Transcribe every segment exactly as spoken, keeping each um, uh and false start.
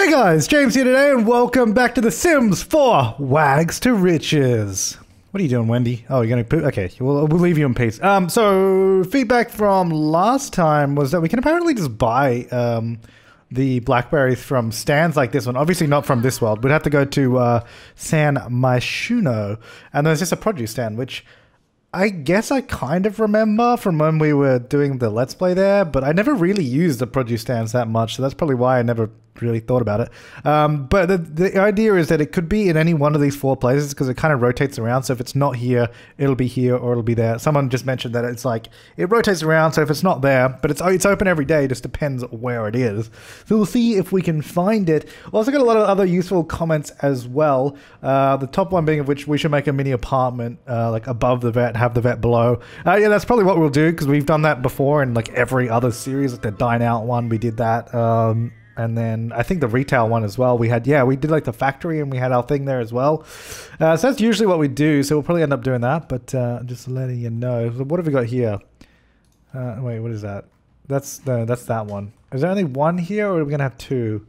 Hey guys, James here today, and welcome back to The Sims four Wags to Riches. What are you doing, Wendy? Oh, you're gonna poop? Okay, we'll, we'll leave you in peace. Um, so, feedback from last time was that we can apparently just buy um, the blackberries from stands like this one. Obviously not from this world. We'd have to go to uh, San Myshuno, and there's just a produce stand, which I guess I kind of remember from when we were doing the Let's Play there, but I never really used the produce stands that much, so that's probably why I never really thought about it. Um, but the, the idea is that it could be in any one of these four places because it kind of rotates around. So if it's not here, it'll be here or it'll be there. Someone just mentioned that it's like it rotates around. So if it's not there, but it's it's open every day, just depends where it is. So we'll see if we can find it. We also got a lot of other useful comments as well. Uh, the top one being of which we should make a mini apartment uh, like above the vet, have the vet below. Uh, yeah, that's probably what we'll do because we've done that before in like every other series, like the Dine Out one. We did that. Um, And then I think the retail one as well. We had, yeah, we did like the factory and we had our thing there as well. Uh, so that's usually what we do. So we'll probably end up doing that. But uh, just letting you know. What have we got here? Uh, wait, what is that? That's no, that's that one. Is there only one here or are we going to have two?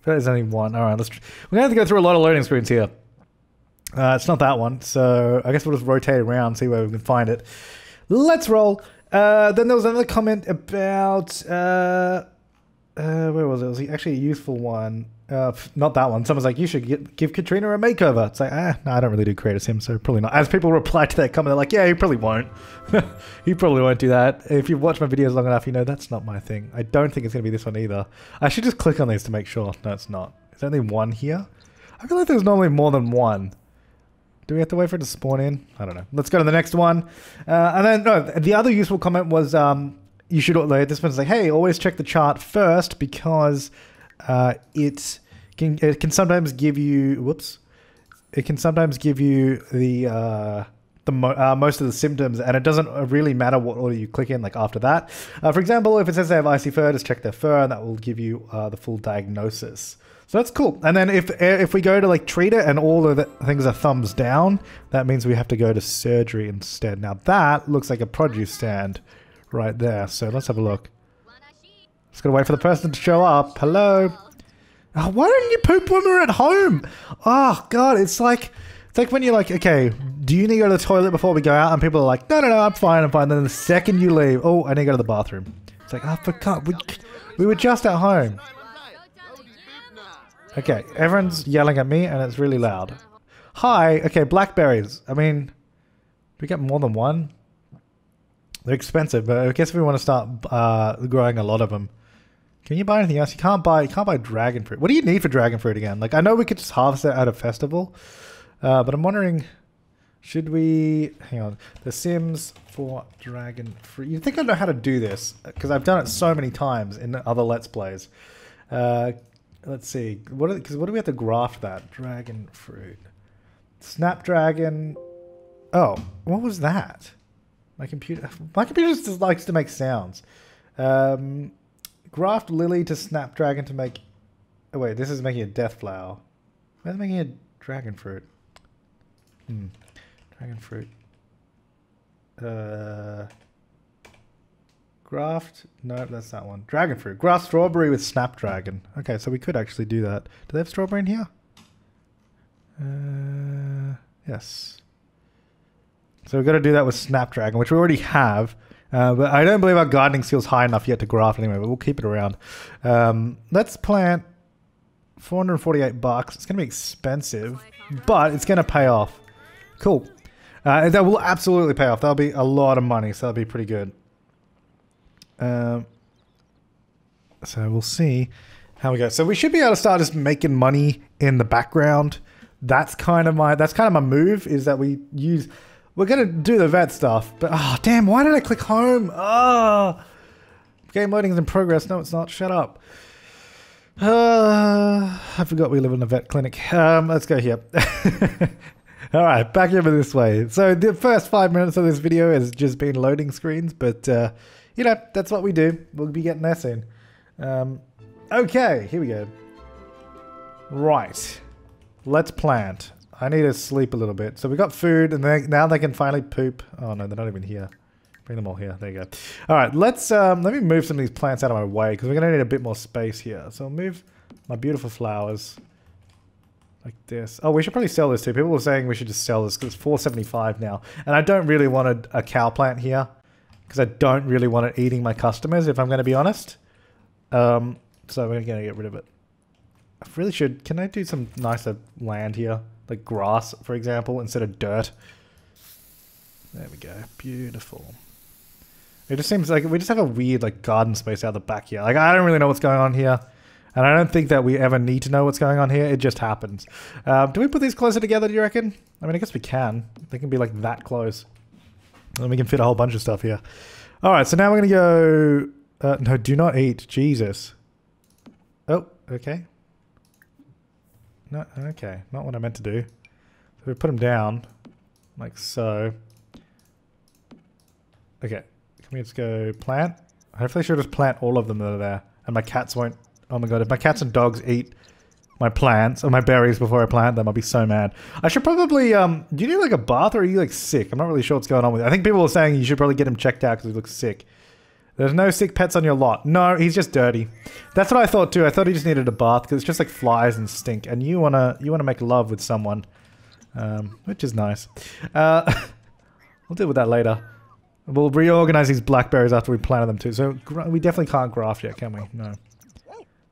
I feel like there's only one. All right, let's, we're going to have to go through a lot of loading screens here. Uh, it's not that one. So I guess we'll just rotate around, see where we can find it. Let's roll. Uh, then there was another comment about... Uh, Uh, where was it? It was actually a useful one. Uh, not that one. Someone's like, you should get, give Katrina a makeover. It's like, ah, no, I don't really do creative sims, so probably not. As people reply to that comment, they're like, yeah, you probably won't. You probably won't do that. If you've watched my videos long enough, you know that's not my thing. I don't think it's going to be this one either. I should just click on these to make sure. No, it's not. There's only one here? I feel like there's normally more than one. Do we have to wait for it to spawn in? I don't know. Let's go to the next one. Uh, and then, no, the other useful comment was... Um, You should, like, this one's like, hey, always check the chart first because uh, it can it can sometimes give you, whoops, it can sometimes give you the uh, the mo uh, most of the symptoms, and it doesn't really matter what order you click in. Like after that, uh, for example, if it says they have icy fur, just check their fur, and that will give you uh, the full diagnosis. So that's cool. And then if if we go to like treat it and all of the things are thumbs down, that means we have to go to surgery instead. Now that looks like a produce stand. Right there, so let's have a look. Just gotta wait for the person to show up. Hello. Oh, why don't you poop when we're at home? Oh god, it's like it's like when you're like, okay, do you need to go to the toilet before we go out? And people are like, no, no, no, I'm fine, I'm fine. Then the second you leave, oh, I need to go to the bathroom. It's like, oh, for God, we we were just at home. Okay, everyone's yelling at me, and it's really loud. Hi. Okay, blackberries. I mean, do we get more than one? They're expensive, but I guess if we want to start uh, growing a lot of them, can you buy anything else? You can't buy. You can't buy dragon fruit. What do you need for dragon fruit again? Like I know we could just harvest it at a festival, uh, but I'm wondering, should we? Hang on, The Sims for dragon fruit. You think I know how to do this because I've done it so many times in other Let's Plays. Uh, let's see. What? Because what do we have to graft that dragon fruit? Snapdragon. Oh, what was that? My computer, my computer just likes to make sounds. Um, graft lily to snapdragon to make... Oh wait, this is making a death flower. Why is it making a dragon fruit? Hmm. Dragon fruit. Uh, graft... No, that's that one. Dragon fruit. Graft strawberry with snapdragon. Okay, so we could actually do that. Do they have strawberry in here? Uh, yes. So we've got to do that with snapdragon, which we already have. Uh, but I don't believe our gardening skill's high enough yet to graft anyway, but we'll keep it around. Um, let's plant four hundred forty-eight bucks. It's going to be expensive, but it's going to pay off. Cool. Uh, that will absolutely pay off. That'll be a lot of money, so that'll be pretty good. Um, so we'll see how we go. So we should be able to start just making money in the background. That's kind of my, that's kind of my move, is that we use... We're gonna do the vet stuff, but ah, oh, damn! Why did I click home? Ah, oh, game loading is in progress. No, it's not. Shut up. Uh, I forgot we live in a vet clinic. Um, let's go here. All right, back over this way. So the first five minutes of this video has just been loading screens, but uh, you know that's what we do. We'll be getting there soon. Um, okay, here we go. Right, let's plant. I need to sleep a little bit. So we got food, and they, now they can finally poop. Oh no, they're not even here. Bring them all here. There you go. All right, let's um, let me move some of these plants out of my way because we're gonna need a bit more space here. So I'll move My beautiful flowers. Like this. Oh, we should probably sell this too. People were saying we should just sell this because it's four seventy-five now. And I don't really want a, a cow plant here because I don't really want it eating my customers, if I'm going to be honest. Um, so we're going to get rid of it. I really should. Can I do some nicer land here? Like grass, for example, instead of dirt. There we go. Beautiful. It just seems like we just have a weird like garden space out the back here. Like I don't really know what's going on here. And I don't think that we ever need to know what's going on here. It just happens. Um, do we put these closer together, do you reckon? I mean, I guess we can. They can be like that close. And we can fit a whole bunch of stuff here. All right, so now we're going to go... Uh, no, do not eat. Jesus. Oh, okay. No, okay. Not what I meant to do. So we put them down. Like so. Okay. Can we just go plant? Hopefully I should just plant all of them that are there. And my cats won't... Oh my god, if my cats and dogs eat my plants, or my berries before I plant them, I'll be so mad. I should probably, um, do you need like a bath or are you like sick? I'm not really sure what's going on with it. I think people are saying you should probably get him checked out because he looks sick. There's no sick pets on your lot. No, he's just dirty. That's what I thought too. I thought he just needed a bath because it's just like flies and stink. And you want to you wanna make love with someone, um, which is nice. Uh, we'll deal with that later. We'll reorganize these blackberries after we planted them too. So we definitely can't graft yet, can we? No.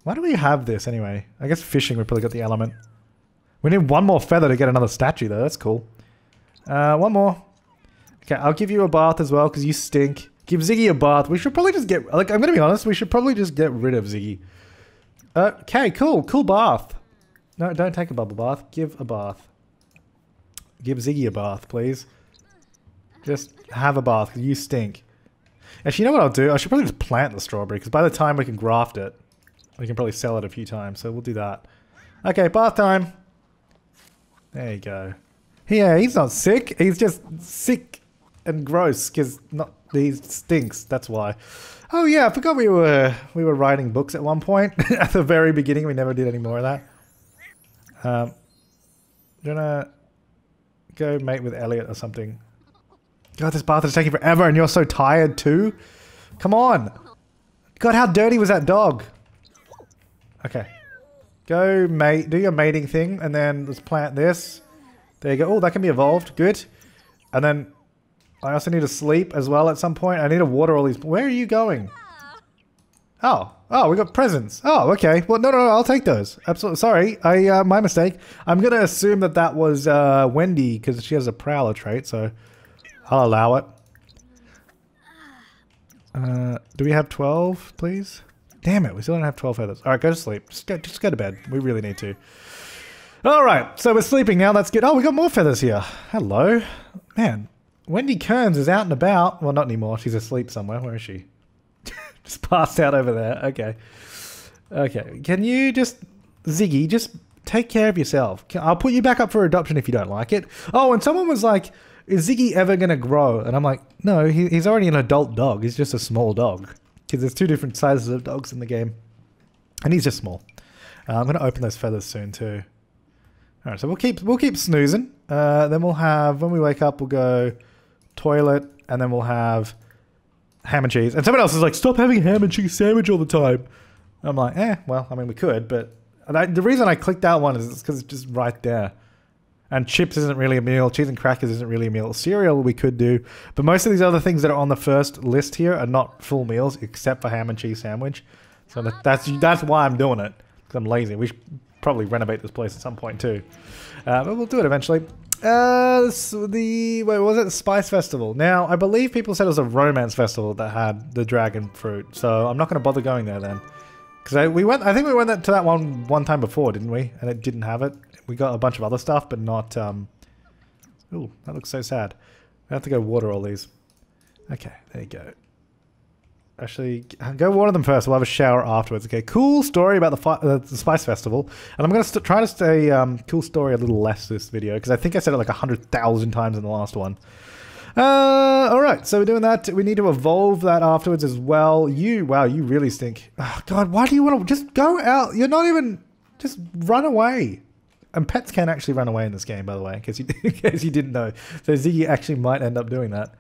Why do we have this anyway? I guess fishing, we probably got the element. We need one more feather to get another statue though, that's cool. Uh, one more. Okay, I'll give you a bath as well because you stink. Give Ziggy a bath. We should probably just get, like I'm gonna be honest, we should probably just get rid of Ziggy. Uh, okay, cool, cool bath. No, don't take a bubble bath, give a bath. Give Ziggy a bath, please. Just have a bath because you stink. Actually, you know what I'll do? I should probably just plant the strawberry because by the time we can graft it, we can probably sell it a few times, so we'll do that. Okay, bath time. There you go. Yeah, he's not sick. He's just sick and gross because not he stinks. That's why. Oh yeah, I forgot we were we were writing books at one point. At the very beginning, we never did any more of that. Um, gonna go mate with Elliot or something. God, this bath is taking forever, and you're so tired too. Come on. God, how dirty was that dog? Okay. Go mate, do your mating thing, and then let's plant this. There you go. Oh, that can be evolved. Good. And then I also need to sleep as well at some point. I need to water all these. Where are you going? Oh. Oh, we got presents. Oh, okay. Well, no, no, no. I'll take those. Absolutely. Sorry. I, uh, my mistake. I'm going to assume that that was uh, Wendy because she has a prowler trait, so I'll allow it. Uh, do we have twelve, please? Damn it, we still don't have twelve feathers. Alright, go to sleep. Just go, just go to bed. We really need to. Alright, so we're sleeping now. That's good. Oh, we got more feathers here. Hello. Man, Wendy Kearns is out and about. Well, not anymore. She's asleep somewhere. Where is she? Just passed out over there. Okay. Okay, can you just... Ziggy, just take care of yourself. I'll put you back up for adoption if you don't like it. Oh, and someone was like, is Ziggy ever going to grow? And I'm like, no, he, he's already an adult dog. He's just a small dog. Because there's two different sizes of dogs in the game. And he's just small. Uh, I'm going to open those feathers soon too. Alright, so we'll keep we'll keep snoozing. Uh, then we'll have, when we wake up, we'll go toilet. And then we'll have ham and cheese. And someone else is like, stop having ham and cheese sandwich all the time. I'm like, eh, well, I mean, we could. But I, the reason I clicked that one is because it's just right there. And chips isn't really a meal. Cheese and crackers isn't really a meal. Cereal we could do. But most of these other things that are on the first list here are not full meals except for ham and cheese sandwich. So that's that's why I'm doing it. Because I'm lazy. We should probably renovate this place at some point too. Uh, but we'll do it eventually. Uh, so the... Wait, what was it? The Spice Festival. Now, I believe people said it was a romance festival that had the dragon fruit. So I'm not going to bother going there then. Because we went... I think we went to that one one time before, didn't we? And it didn't have it. We got a bunch of other stuff, but not, um... Ooh, that looks so sad. We have to go water all these. Okay, there you go. Actually, go water them first. We'll have a shower afterwards. Okay, cool story about the, fi uh, the Spice Festival. And I'm going to try to stay um, cool story a little less this video, because I think I said it like a hundred thousand times in the last one. Uh, alright, so we're doing that. We need to evolve that afterwards as well. You, wow, you really stink. Oh, God, why do you want to... Just go out. You're not even... Just run away. And pets can actually run away in this game, by the way, in case you, in case you didn't know. So Ziggy actually might end up doing that.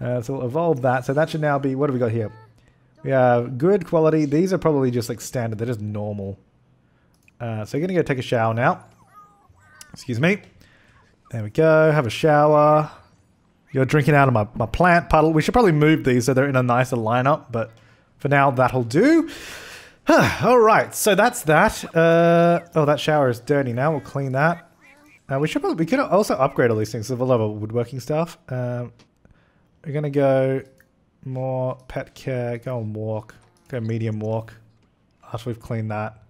Uh, so we'll evolve that. So that should now be... What have we got here? We have good quality. These are probably just like standard. They're just normal. Uh, so you're going to go take a shower now. Excuse me. There we go. Have a shower. You're drinking out of my, my plant puddle. We should probably move these so they're in a nicer lineup, but for now that'll do. All right, so that's that. Uh, oh, that shower is dirty now. We'll clean that. Uh, we should probably, we could also upgrade all these things. So we'll have a woodworking stuff. Um, we're going to go more pet care. Go and walk. Go medium walk. After we've cleaned that.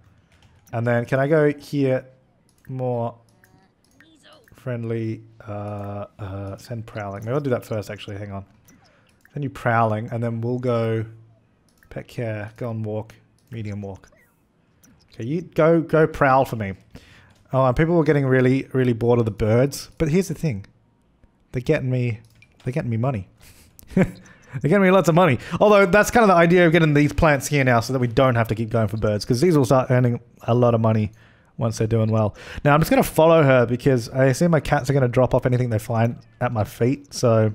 And then can I go here more friendly, uh, uh, send prowling. Maybe I'll do that first actually, hang on. Send you prowling and then we'll go pet care, go and walk, medium walk. Okay, you go, go prowl for me. Oh, and people were getting really, really bored of the birds. But here's the thing. They're getting me, they're getting me money. They're getting me lots of money. Although that's kind of the idea of getting these plants here now so that we don't have to keep going for birds, because these will start earning a lot of money once they're doing well. Now I'm just going to follow her because I assume my cats are going to drop off anything they find at my feet. So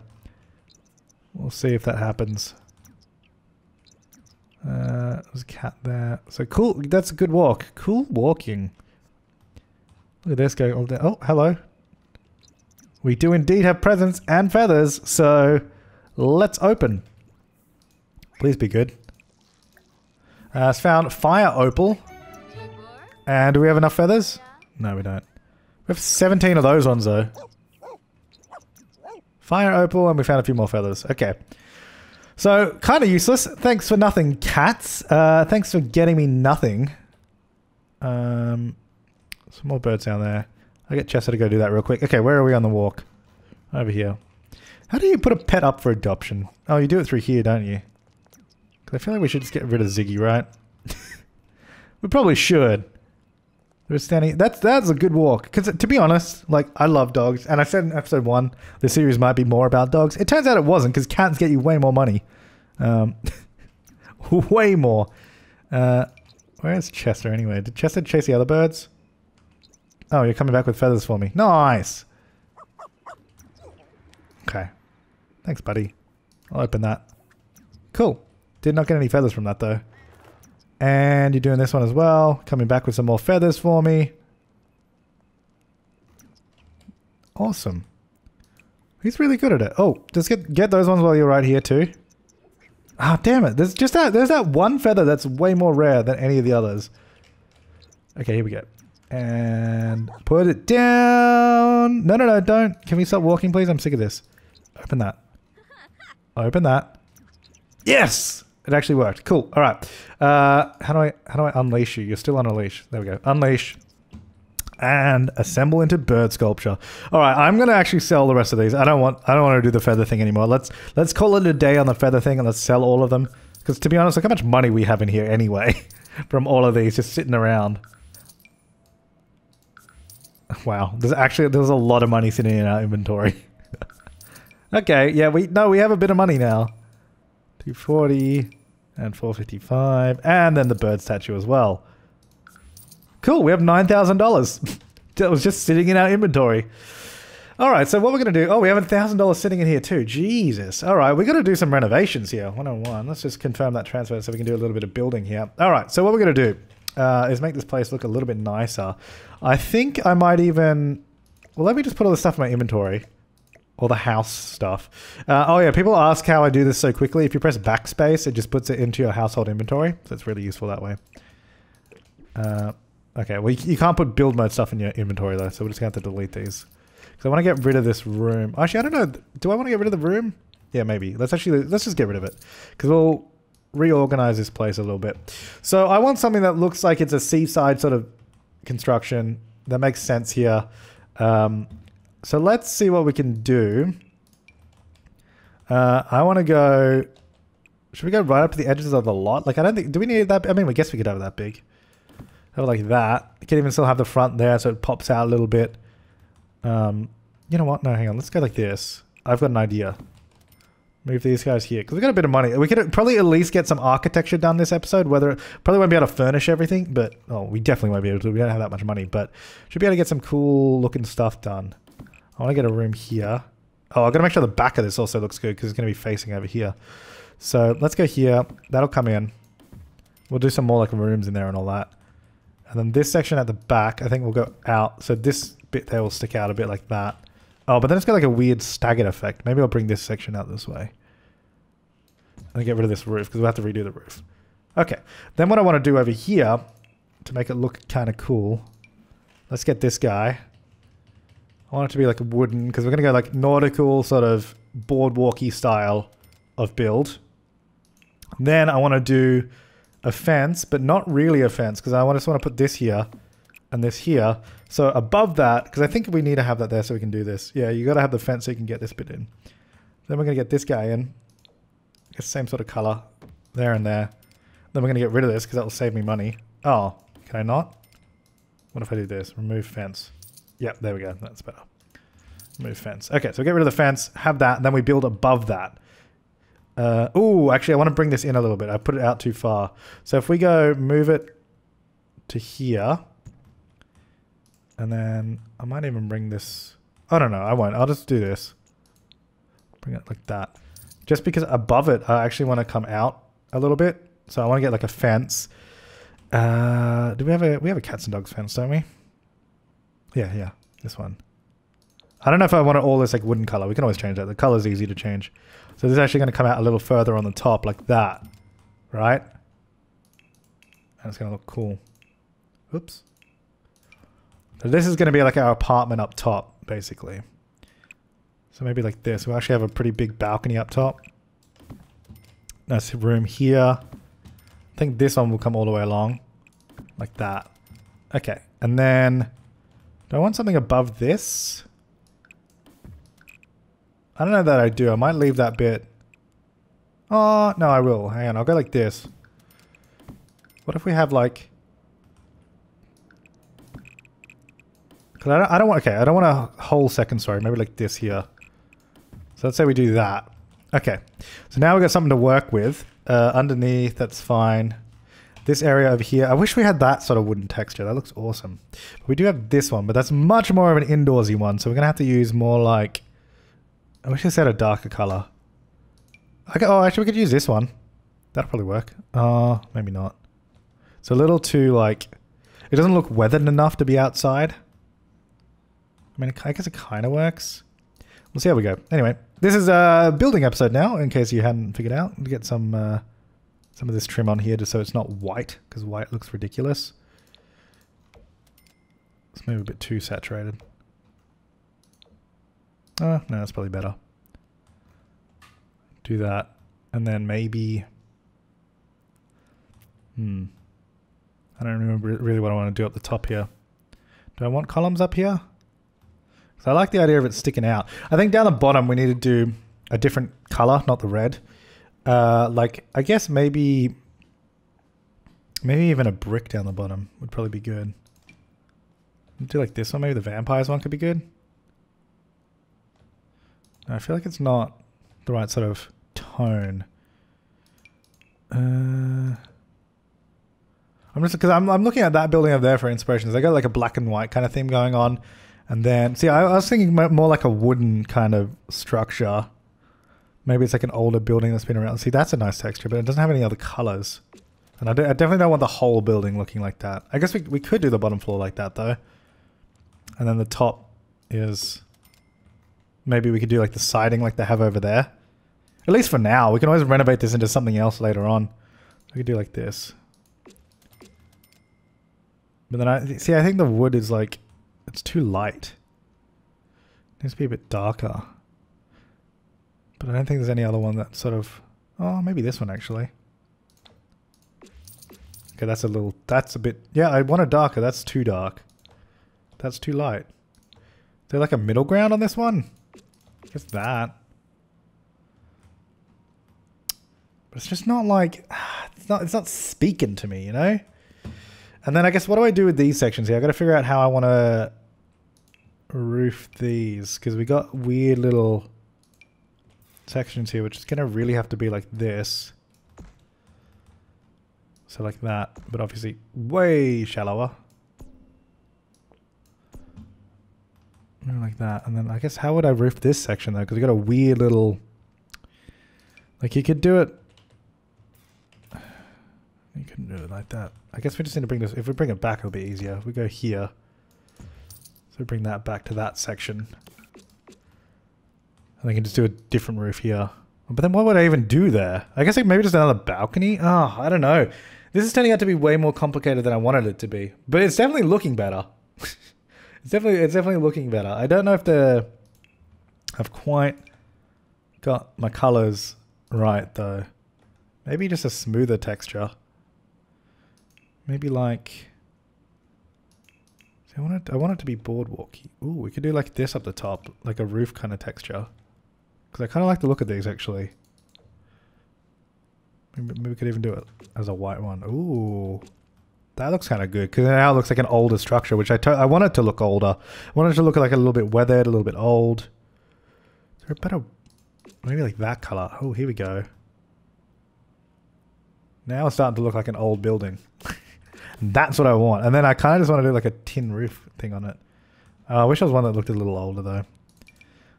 we'll see if that happens. Uh, there's a cat there. So cool. That's a good walk. Cool walking. Look at this going all day. Oh, hello. We do indeed have presents and feathers. So... let's open. Please be good. Uh, it's found fire opal. And do we have enough feathers? No, we don't. We have seventeen of those ones though. Fire opal, and we found a few more feathers. Okay. So, kind of useless. Thanks for nothing, cats. Uh, thanks for getting me nothing. Um, some more birds down there. I'll get Chester to go do that real quick. Okay, where are we on the walk? Over here. How do you put a pet up for adoption? Oh, you do it through here, don't you? Because I feel like we should just get rid of Ziggy, right? We probably should. We're standing. That's that's a good walk. Because to be honest, like I love dogs, and I said in episode one, the series might be more about dogs. It turns out it wasn't, because cats get you way more money, um, way more. Uh, where is Chester anyway? Did Chester chase the other birds? Oh, you're coming back with feathers for me. Nice. Okay. Thanks, buddy. I'll open that. Cool. Did not get any feathers from that, though. And you're doing this one as well. Coming back with some more feathers for me. Awesome. He's really good at it. Oh, just get get those ones while you're right here, too. Ah, damn it. There's just that. There's that one feather that's way more rare than any of the others. Okay, here we go. And put it down. No, no, no, don't. Can we stop walking, please? I'm sick of this. Open that. Open that. Yes! It actually worked. Cool. All right. Uh, how do I how do I unleash you? You're still on a leash. There we go. Unleash. And assemble into bird sculpture. All right. I'm gonna actually sell the rest of these. I don't want I don't want to do the feather thing anymore. Let's let's call it a day on the feather thing and let's sell all of them. Because to be honest, look how much money we have in here anyway from all of these just sitting around. Wow. There's actually there's a lot of money sitting in our inventory. Okay, yeah, we no, we have a bit of money now. two forty and four fifty-five, and then the bird statue as well. Cool, we have nine thousand dollars. That was just sitting in our inventory. All right, so what we're going to do... Oh, we have one thousand dollars sitting in here too. Jesus. All right, we're going to do some renovations here. one oh one. Let's just confirm that transfer so we can do a little bit of building here. All right, so what we're going to do uh, is make this place look a little bit nicer. I think I might even... Well, let me just put all the stuff in my inventory. Or the house stuff. Uh, oh yeah, people ask how I do this so quickly. If you press backspace, it just puts it into your household inventory. So it's really useful that way. Uh, okay, well you, you can't put build mode stuff in your inventory though, so we're just going to have to delete these. Because I want to get rid of this room. Actually, I don't know. Do I want to get rid of the room? Yeah, maybe. Let's actually, let's just get rid of it. Because we'll reorganize this place a little bit. So I want something that looks like it's a seaside sort of construction. That makes sense here. Um... So let's see what we can do. Uh, I want to go... Should we go right up to the edges of the lot? Like, I don't think... Do we need that... I mean, I guess we could have it that big. Have it like that. You can even still have the front there so it pops out a little bit. Um, you know what? No, hang on. Let's go like this. I've got an idea. Move these guys here. Because we've got a bit of money. We could probably at least get some architecture done this episode. Whether... Probably won't be able to furnish everything, but... Oh, we definitely won't be able to. We don't have that much money, but... Should be able to get some cool looking stuff done. I want to get a room here. Oh, I've got to make sure the back of this also looks good because it's going to be facing over here. So let's go here. That'll come in. We'll do some more like rooms in there and all that. And then this section at the back, I think will go out. So this bit there will stick out a bit like that. Oh, but then it's got like a weird staggered effect. Maybe I'll bring this section out this way. And get rid of this roof because we'll have to redo the roof. Okay. Then what I want to do over here to make it look kind of cool. Let's get this guy. I want it to be like a wooden, because we're going to go like nautical sort of boardwalky style of build. And then I want to do a fence, but not really a fence, because I just want to put this here and this here. So above that, because I think we need to have that there so we can do this. Yeah, you got to have the fence so you can get this bit in. Then we're going to get this guy in. It's the same sort of color there and there. Then we're going to get rid of this because that will save me money. Oh, can I not? What if I do this? Remove fence. Yep, there we go. That's better. Remove fence. Okay, so we get rid of the fence, have that, and then we build above that. Uh, oh, actually, I want to bring this in a little bit. I put it out too far. So if we go move it to here, and then I might even bring this. I don't know. I won't. I'll just do this. Bring it like that. Just because above it, I actually want to come out a little bit. So I want to get like a fence. Uh, do we have a, we have a cats and dogs fence, don't we? Yeah, yeah, this one. I don't know if I want it all this like wooden color. We can always change that. The color's easy to change. So this is actually going to come out a little further on the top like that, right? And it's going to look cool. Oops. So this is going to be like our apartment up top, basically. So maybe like this. We actually have a pretty big balcony up top. Nice room here. I think this one will come all the way along. Like that. Okay. And then, do I want something above this? I don't know that I do. I might leave that bit. Oh, no, I will. Hang on. I'll go like this. What if we have like... Cause I don't, I don't want... Okay, I don't want a whole second story. Maybe like this here. So let's say we do that. Okay. So now we've got something to work with. Uh, underneath, that's fine. This area over here. I wish we had that sort of wooden texture. That looks awesome. But we do have this one, but that's much more of an indoorsy one. So we're going to have to use more like... I wish I said a darker color. Okay, oh, actually, we could use this one. That'll probably work. Oh, uh, maybe not. It's a little too, like... It doesn't look weathered enough to be outside. I mean, I guess it kind of works. We'll see how we go. Anyway, this is a building episode now, in case you hadn't figured out. We'll get some uh, some of this trim on here just so it's not white, because white looks ridiculous. It's maybe a bit too saturated. Oh, no, that's probably better. Do that. And then maybe... Hmm. I don't remember really what I want to do up the top here. Do I want columns up here? Because I like the idea of it sticking out. I think down the bottom we need to do a different color, not the red. Uh, like, I guess maybe... Maybe even a brick down the bottom would probably be good. Do like this one, maybe the vampires one could be good. I feel like it's not the right sort of tone. Uh, I'm just because I'm I'm looking at that building up there for inspirations. They got like a black and white kind of theme going on, and then see, I, I was thinking more like a wooden kind of structure. Maybe it's like an older building that's been around. See, that's a nice texture, but it doesn't have any other colors. And I, do, I definitely don't want the whole building looking like that. I guess we we could do the bottom floor like that though, and then the top is. Maybe we could do like the siding like they have over there. At least for now. We can always renovate this into something else later on. We could do like this. But then I... See, I think the wood is like... It's too light. It needs to be a bit darker. But I don't think there's any other one that sort of... Oh, maybe this one actually. Okay, that's a little... That's a bit... Yeah, I want it darker. That's too dark. That's too light. Is there like a middle ground on this one? Just that. But it's just not like, it's not, it's not speaking to me, you know? And then I guess what do I do with these sections here? I've got to figure out how I want to roof these. Because we got weird little sections here, which is going to really have to be like this. So like that, but obviously way shallower. Like that, and then I guess how would I roof this section though? Because we got a weird little, like you could do it. You couldn't really like that. I guess we just need to bring this, if we bring it back it'll be easier. If we go here, so bring that back to that section. And I can just do a different roof here. But then what would I even do there? I guess like maybe just another balcony? Oh, I don't know. This is turning out to be way more complicated than I wanted it to be. But it's definitely looking better. It's definitely it's definitely looking better. I don't know if the I've quite got my colors right though. Maybe just a smoother texture. Maybe like I want it I want it to be boardwalky. Ooh, we could do like this up the top, like a roof kind of texture. Because I kind of like the look of these actually. Maybe, maybe we could even do it as a white one. Ooh. That looks kind of good because now it looks like an older structure, which I, to I want it to look older. I want it to look like a little bit weathered, a little bit old. Is there a better... Maybe like that color. Oh, here we go. Now it's starting to look like an old building. That's what I want. And then I kind of just want to do like a tin roof thing on it. Uh, I wish I was one that looked a little older though.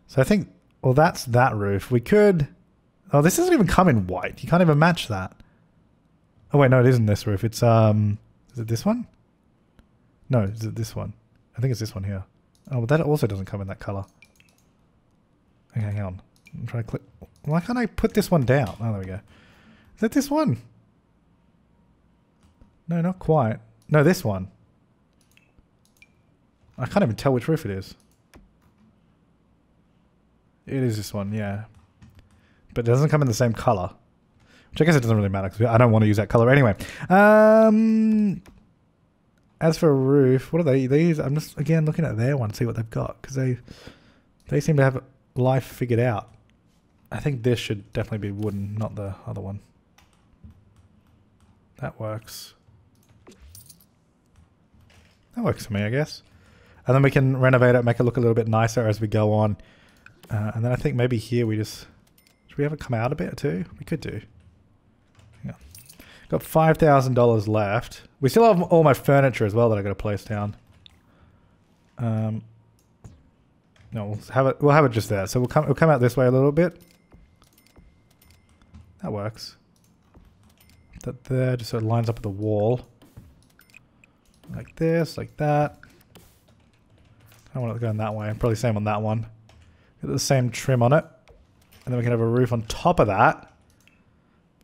So I think... Well, that's that roof. We could... Oh, this doesn't even come in white. You can't even match that. Oh, wait, no, it isn't this roof. It's, um... Is it this one? No, is it this one? I think it's this one here. Oh, but that also doesn't come in that color. Okay, hang on. I'm trying to click... Why can't I put this one down? Oh, there we go. Is it this one? No, not quite. No, this one. I can't even tell which roof it is. It is this one, yeah. But it doesn't come in the same color. Which I guess it doesn't really matter, because I don't want to use that color anyway. Um, as for a roof, what are they? They use, I'm just, again, looking at their one, see what they've got. Because they, they seem to have life figured out. I think this should definitely be wooden, not the other one. That works. That works for me, I guess. And then we can renovate it, make it look a little bit nicer as we go on. Uh, and then I think maybe here we just... Should we have it come out a bit too? We could do. Hang on. Got five thousand dollars left. We still have all my furniture as well that I got to place down. Um, no, we'll have it. We'll have it just there. So we'll come. We'll come out this way a little bit. That works. That there just sort of lines up with the wall. Like this, like that. I don't want it going that way. Probably same on that one. The same trim on it, and then we can have a roof on top of that,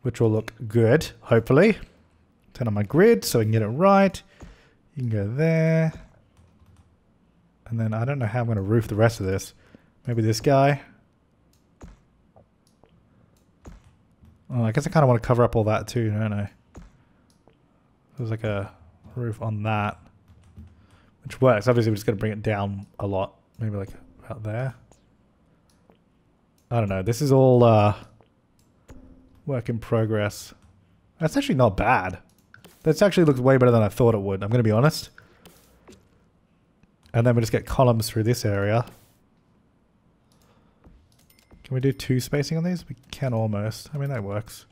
which will look good, hopefully. Turn on my grid so we can get it right. You can go there, and then I don't know how I'm going to roof the rest of this. Maybe this guy. Oh, I guess I kind of want to cover up all that too, don't I? There's like a roof on that, which works. Obviously, we're just going to bring it down a lot. Maybe like about there. I don't know, this is all uh, work in progress. That's actually not bad. This actually looks way better than I thought it would, I'm going to be honest. And then we just get columns through this area. Can we do two spacing on these? We can almost. I mean, that works.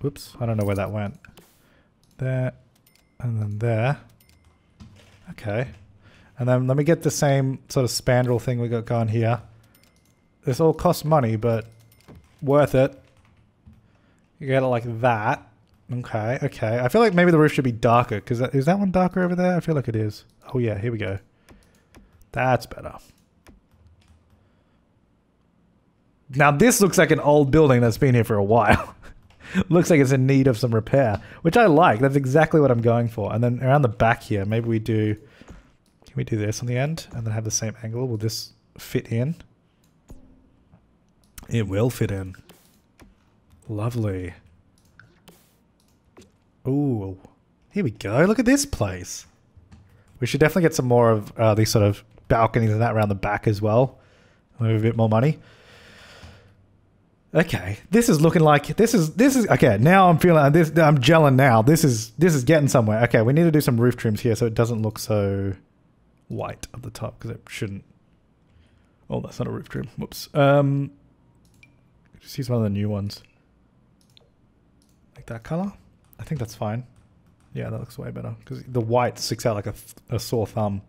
Whoops, I don't know where that went. There, and then there. Okay. And then let me get the same sort of spandrel thing we got going here. This all costs money, but worth it. You get it like that. Okay, okay. I feel like maybe the roof should be darker, because that, is that one darker over there? I feel like it is. Oh yeah, here we go. That's better. Now this looks like an old building that's been here for a while. Looks like it's in need of some repair, which I like. That's exactly what I'm going for. And then around the back here, maybe we do... We do this on the end and then have the same angle. Will this fit in? It will fit in. Lovely. Ooh, here we go. Look at this place. We should definitely get some more of uh, these sort of balconies and that around the back as well. Maybe a bit more money. Okay, this is looking like this is this is okay. Now I'm feeling this. I'm gelling now. This is this is getting somewhere. Okay, we need to do some roof trims here so it doesn't look so white at the top, because it shouldn't. Oh, that's not a roof trim. Whoops. Um, just use one of the new ones. Like that color? I think that's fine. Yeah, that looks way better, because the white sticks out like a, a sore thumb.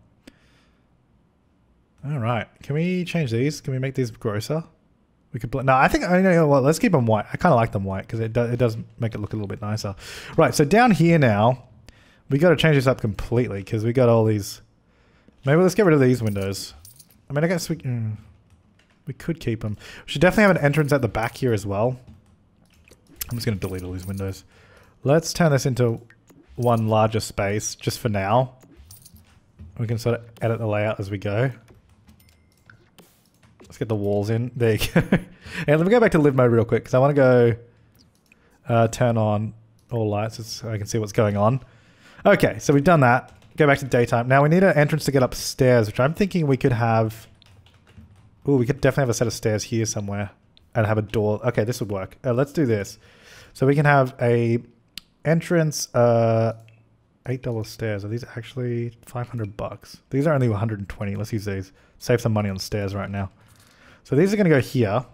Alright, can we change these? Can we make these grosser? We could. No, I think. I know what. Let's keep them white. I kind of like them white because it do, it does make it look a little bit nicer. Right. So down here now, we got to change this up completely because we got all these. Maybe let's get rid of these windows. I mean, I guess we mm, we could keep them. We should definitely have an entrance at the back here as well. I'm just gonna delete all these windows. Let's turn this into one larger space just for now. We can sort of edit the layout as we go. Let's get the walls in. There you go. And let me go back to live mode real quick because I want to go uh, turn on all lights so I can see what's going on. Okay, so we've done that. Go back to daytime. Now we need an entrance to get upstairs, which I'm thinking we could have... Ooh, we could definitely have a set of stairs here somewhere and have a door. Okay, this would work. Uh, let's do this. So we can have a entrance... Uh, eight dollar stairs. Are these actually five hundred bucks? These are only one hundred twenty. Let's use these. Save some money on stairs right now. So these are going to go here.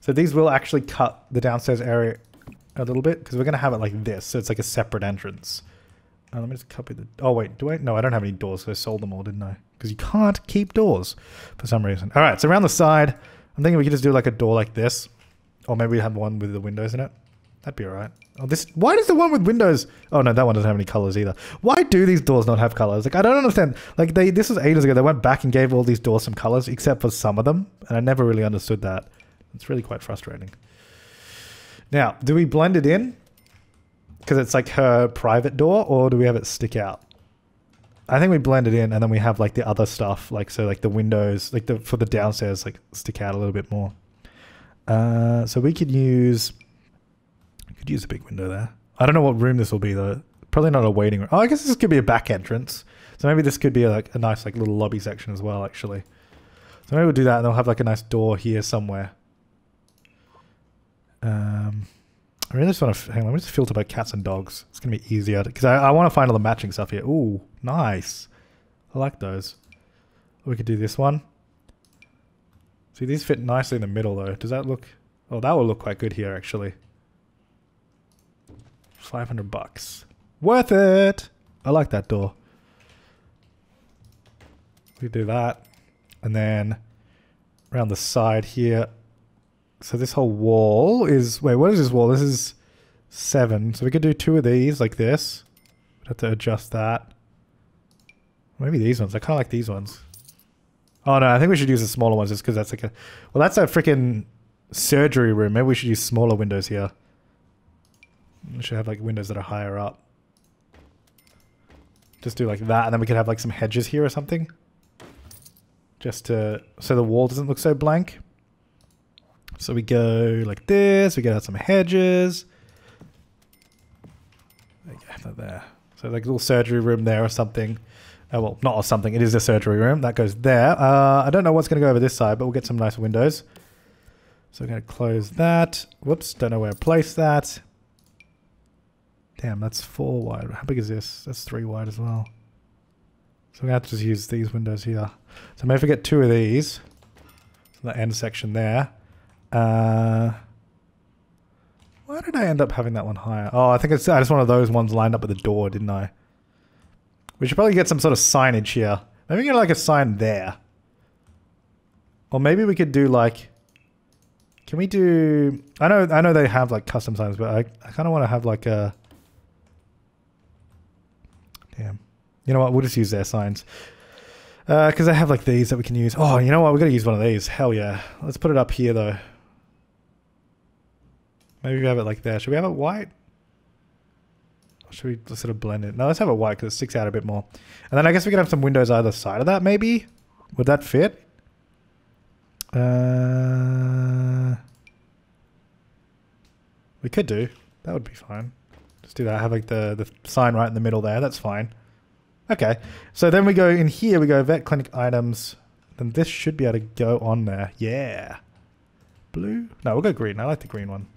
So these will actually cut the downstairs area a little bit because we're going to have it like this. So it's like a separate entrance. Uh, let me just copy the... Oh, wait. Do I... No, I don't have any doors. So I sold them all, didn't I? Because you can't keep doors for some reason. All right. So around the side, I'm thinking we could just do like a door like this. Or maybe we have one with the windows in it. That'd be alright. Oh, this. Why does the one with windows? Oh no, that one doesn't have any colors either. Why do these doors not have colors? Like I don't understand. Like they. This was ages ago. They went back and gave all these doors some colors, except for some of them, and I never really understood that. It's really quite frustrating. Now, do we blend it in? Because it's like her private door, or do we have it stick out? I think we blend it in, and then we have like the other stuff, like so, like the windows, like the for the downstairs, like stick out a little bit more. Uh, so we could use. Could use a big window there. I don't know what room this will be though. Probably not a waiting room. Oh, I guess this could be a back entrance. So maybe this could be like a nice like little lobby section as well actually. So maybe we'll do that and they'll have like a nice door here somewhere. Um, I really just want to, hang on, let me just filter by cats and dogs. It's going to be easier because I, I want to find all the matching stuff here. Ooh, nice. I like those. We could do this one. See, these fit nicely in the middle though. Does that look, oh, that will look quite good here actually. five hundred bucks. Worth it! I like that door. We do that. And then around the side here. So this whole wall is... Wait, what is this wall? This is seven. So we could do two of these like this. We'd have to adjust that. Maybe these ones. I kind of like these ones. Oh no, I think we should use the smaller ones just because that's like a... Well, that's a freaking surgery room. Maybe we should use smaller windows here. We should have like windows that are higher up. Just do like that and then we could have like some hedges here or something. Just to, so the wall doesn't look so blank. So we go like this, we get out some hedges. There you go, there. So like a little surgery room there or something. Oh, well, not or something, it is a surgery room. That goes there. Uh, I don't know what's going to go over this side, but we'll get some nice windows. So we're going to close that. Whoops, don't know where to place that. Damn, that's four wide. How big is this? That's three wide as well. So I'm gonna have to just use these windows here. So maybe if we get two of these. So the end section there. Uh, why did I end up having that one higher? Oh, I think it's I just one of those ones lined up at the door, didn't I? We should probably get some sort of signage here. Maybe get like a sign there. Or maybe we could do like... Can we do... I know, I know they have like custom signs, but I, I kind of want to have like a... Damn. You know what? We'll just use their signs. Because uh, I have like these that we can use. Oh, you know what? We've got to use one of these. Hell yeah. Let's put it up here though. Maybe we have it like there. Should we have it white? Or should we just sort of blend it? No, let's have it white because it sticks out a bit more. And then I guess we could have some windows either side of that maybe? Would that fit? Uh, we could do. That would be fine. Just do that. Have like the, the sign right in the middle there. That's fine. Okay. So then we go in here. We go vet clinic items. Then this should be able to go on there. Yeah. Blue? No, we'll go green. I like the green one.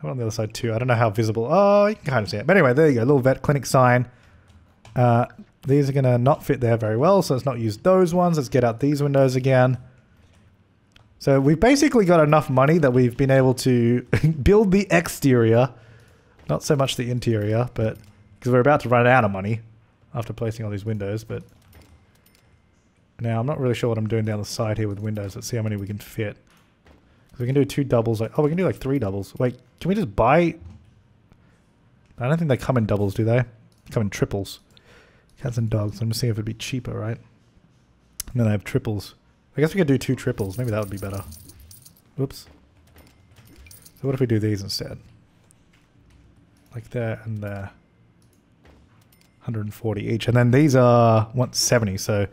I want on the other side too. I don't know how visible. Oh, you can kind of see it. But anyway, there you go. Little vet clinic sign. Uh, these are going to not fit there very well. So let's not use those ones. Let's get out these windows again. So we've basically got enough money that we've been able to build the exterior. Not so much the interior, but because we're about to run out of money after placing all these windows, but now I'm not really sure what I'm doing down the side here with windows. Let's see how many we can fit. We can do two doubles. Like, oh, we can do like three doubles. Wait, can we just buy? I don't think they come in doubles, do they? They come in triples. Cats and dogs. I'm just seeing if it'd be cheaper, right? And then I have triples. I guess we could do two triples. Maybe that would be better. Oops. So what if we do these instead? Like there and there. one hundred forty each. And then these are one seventy, so...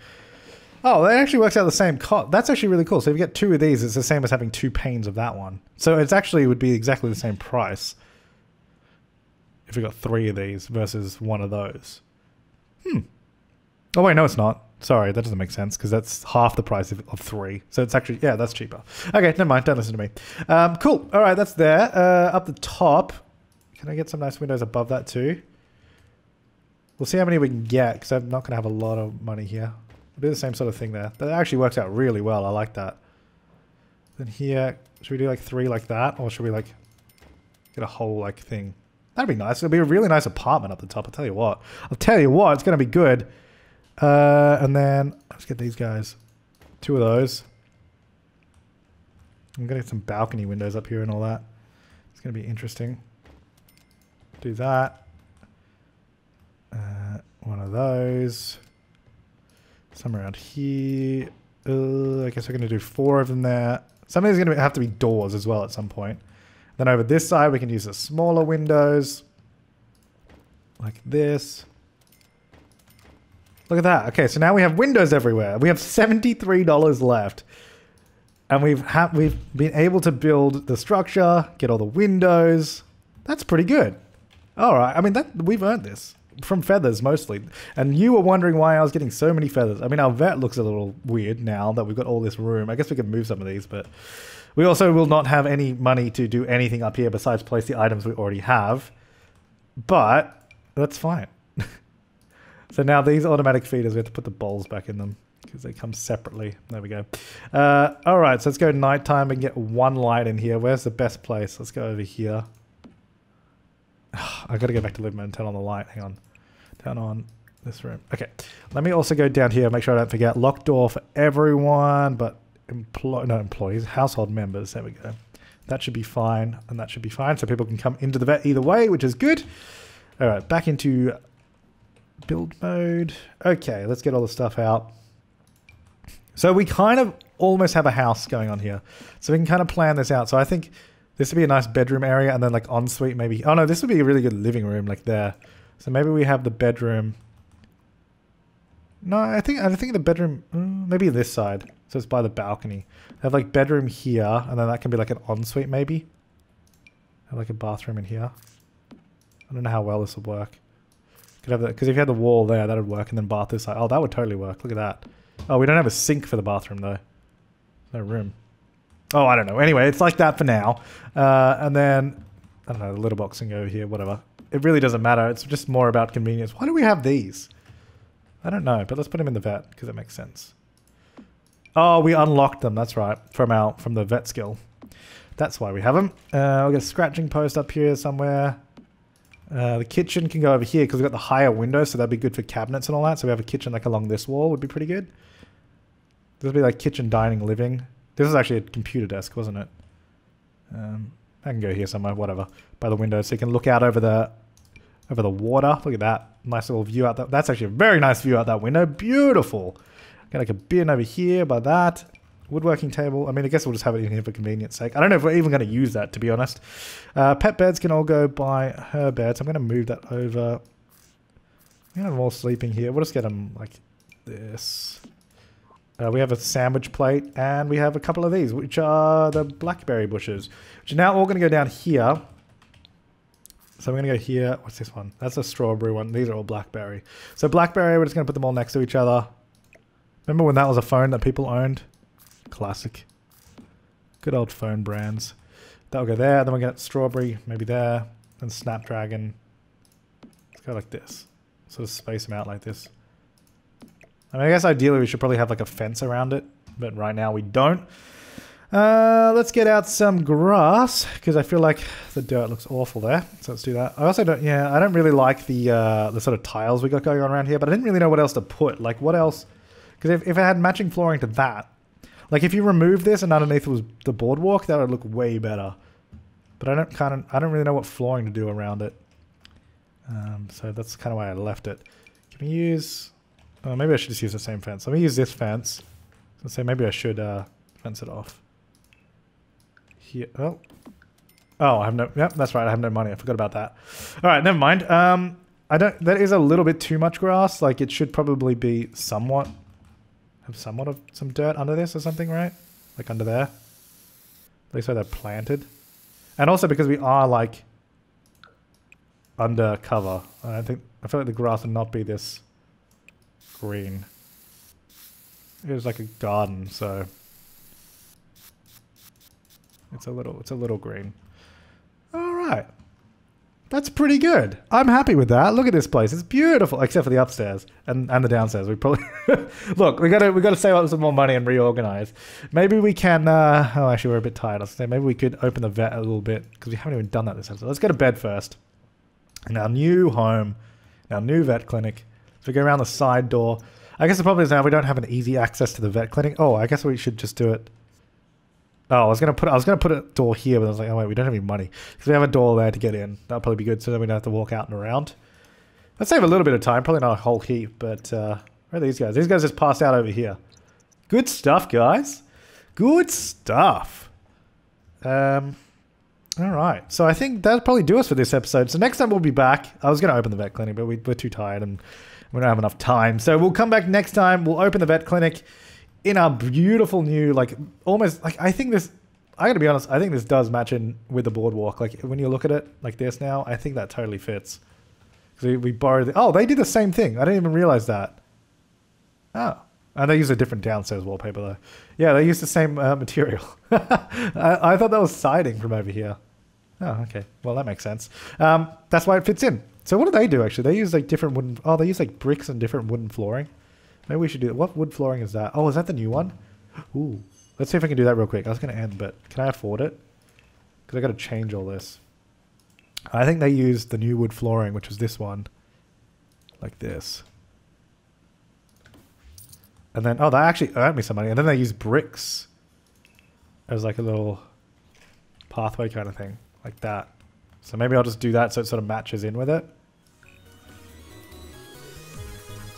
Oh, that actually works out the same cost. That's actually really cool. So if you get two of these, it's the same as having two panes of that one. So it's actually would be exactly the same price if we got three of these versus one of those. Hmm. Oh, wait, no, it's not. Sorry, that doesn't make sense because that's half the price of, of three. So it's actually, yeah, that's cheaper. Okay, never mind. Don't listen to me. Um, cool. All right, that's there. Uh, up the top. Can I get some nice windows above that too? We'll see how many we can get because I'm not going to have a lot of money here. We'll do the same sort of thing there. That actually works out really well. I like that. Then here, should we do like three like that? Or should we like get a whole like thing? That'd be nice. It'll be a really nice apartment up the top. I'll tell you what. I'll tell you what. It's going to be good. Uh, and then let's get these guys. Two of those. I'm going to get some balcony windows up here and all that. It's going to be interesting. Do that. Uh, one of those. Some around here. Uh, I guess we're going to do four of them there. Some of these are going to have to be doors as well at some point. Then over this side, we can use the smaller windows. Like this. Look at that. Okay, so now we have windows everywhere. We have seventy-three dollars left. And we've, ha we've been able to build the structure, get all the windows. That's pretty good. All right. I mean, that we've earned this. From feathers mostly. And you were wondering why I was getting so many feathers. I mean, our vet looks a little weird now that we've got all this room. I guess we could move some of these, but we also will not have any money to do anything up here besides place the items we already have. But that's fine. So now these automatic feeders, we have to put the bowls back in them because they come separately. There we go. Uh, all right, so let's go nighttime and get one light in here. Where's the best place? Let's go over here. I gotta go back to Livman and turn on the light. Hang on. Turn on this room. Okay. Let me also go down here. Make sure I don't forget. Locked door for everyone, but employ no employees, household members. There we go. That should be fine. And that should be fine. So people can come into the vet either way, which is good. All right. Back into build mode. Okay. Let's get all the stuff out. So we kind of almost have a house going on here. So we can kind of plan this out. So I think this would be a nice bedroom area and then like ensuite maybe. Oh no, this would be a really good living room like there. So maybe we have the bedroom. No, I think I think the bedroom, maybe this side. So it's by the balcony. I have like bedroom here and then that can be like an ensuite maybe. I have like a bathroom in here. I don't know how well this would work. Could have that because if you had the wall there, that would work and then bath this side. Oh, that would totally work. Look at that. Oh, we don't have a sink for the bathroom though. No room. Oh, I don't know. Anyway, it's like that for now. Uh, and then, I don't know, the litter box can go here, whatever. It really doesn't matter. It's just more about convenience. Why do we have these? I don't know, but let's put them in the vet because it makes sense. Oh, we unlocked them. That's right. From our, from the vet skill. That's why we have them. Uh, we've got a scratching post up here somewhere. Uh, the kitchen can go over here because we've got the higher window, so that'd be good for cabinets and all that. So we have a kitchen like along this wall would be pretty good. This would be like kitchen, dining, living. This is actually a computer desk, wasn't it? Um, I can go here somewhere, whatever, by the window, so you can look out over the over the water. Look at that. Nice little view out that. That's actually a very nice view out that window. Beautiful. Got like a bin over here by that. Woodworking table. I mean, I guess we'll just have it in here for convenience sake. I don't know if we're even going to use that, to be honest. Uh, pet beds can all go by her bed, so I'm going to move that over. I'm going to all sleeping here. We'll just get them like this. Uh, we have a sandwich plate, and we have a couple of these, which are the blackberry bushes, which are now all going to go down here. So I'm going to go here. What's this one? That's a strawberry one. These are all blackberry. So blackberry, we're just going to put them all next to each other. Remember when that was a phone that people owned? Classic. Good old phone brands. That'll go there. Then we'll get strawberry, maybe there. And snapdragon. Let's go like this. Sort of space them out like this. I mean, I guess ideally we should probably have like a fence around it, but right now we don't. Uh, let's get out some grass because I feel like the dirt looks awful there. So let's do that. I also don't, yeah, I don't really like the uh, the sort of tiles we got going on around here, but I didn't really know what else to put. Like what else? Because if, if I had matching flooring to that, Like if you remove this and underneath was the boardwalk, that would look way better. But I don't kind of I don't really know what flooring to do around it. Um, so that's kind of why I left it. Can we use? Oh, maybe I should just use the same fence. Let me use this fence. Let's say maybe I should uh, fence it off. Here. Oh. Oh, I have no. Yep, that's right. I have no money. I forgot about that. All right, never mind. Um, I don't. That is a little bit too much grass. Like it should probably be somewhat. Have somewhat of some dirt under this or something, right? Like under there. At least so they're planted. And also because we are like under cover, I think I feel like the grass would not be this green. It was like a garden, so it's a little it's a little green. All right, that's pretty good. I'm happy with that. Look at this place; it's beautiful, except for the upstairs and and the downstairs. We probably look. We gotta we gotta save up some more money and reorganize. Maybe we can. Uh, oh, actually, we're a bit tired. I was saying maybe we could open the vet a little bit because we haven't even done that this episode. Let's go to bed first. In our new home, in our new vet clinic. So we go around the side door. I guess the problem is now we don't have an easy access to the vet clinic. Oh, I guess we should just do it. Oh, I was gonna put I was gonna put a door here, but I was like, oh wait, we don't have any money. Because we have a door there to get in. That'll probably be good, so then we don't have to walk out and around. Let's save a little bit of time, probably not a whole heap, but uh, where are these guys? These guys just passed out over here. Good stuff, guys. Good stuff. Um, all right, so I think that'll probably do us for this episode. So next time we'll be back. I was gonna open the vet clinic, but we, we're too tired and we don't have enough time. So we'll come back next time. We'll open the vet clinic. In our beautiful new, like, almost, like, I think this, I gotta be honest, I think this does match in with the boardwalk. Like, when you look at it like this now, I think that totally fits. Because we, we borrowed, the, oh, they did the same thing. I didn't even realize that. Oh. And they use a different downstairs wallpaper, though. Yeah, they use the same uh, material. I, I thought that was siding from over here. Oh, okay. Well, that makes sense. Um, that's why it fits in. So what do they do, actually? They use, like, different wooden, oh, they use, like, bricks and different wooden flooring. Maybe we should do it. What wood flooring is that? Oh, is that the new one? Ooh. Let's see if I can do that real quick. I was going to end, but can I afford it? Because I got to change all this. I think they used the new wood flooring, which was this one. Like this. And then, oh, that actually earned me some money. And then they used bricks as like a little pathway kind of thing. Like that. So maybe I'll just do that so it sort of matches in with it.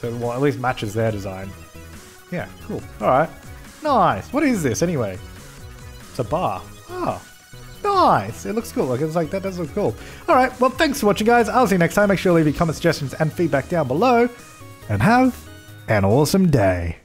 So, well, at least matches their design. Yeah, cool. Alright. Nice. What is this, anyway? It's a bar. Oh. Nice. It looks cool. Like, it's like, that does look cool. Alright, well, thanks for watching, guys. I'll see you next time. Make sure to leave your comments, suggestions, and feedback down below. And have an awesome day.